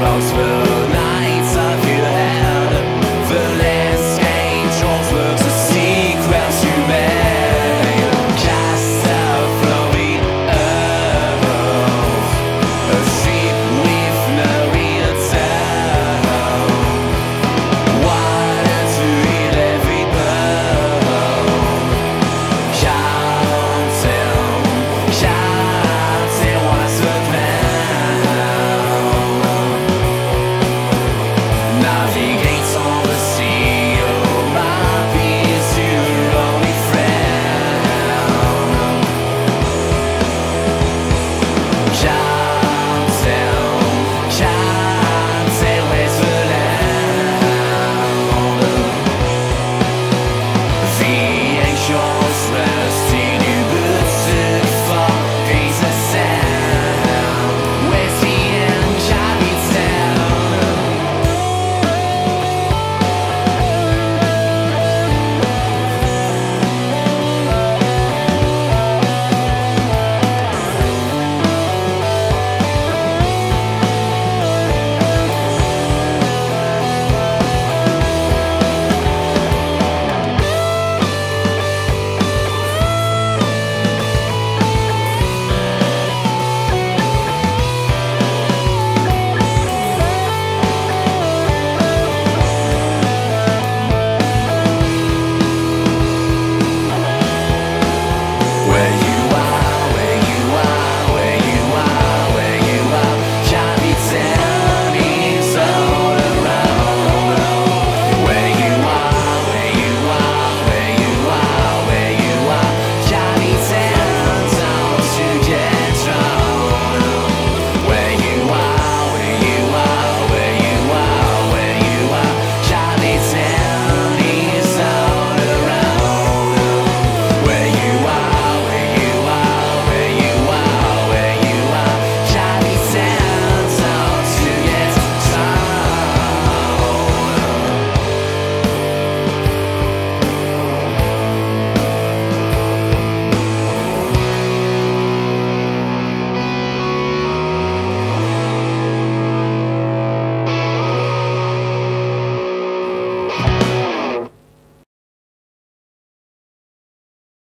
Roseville.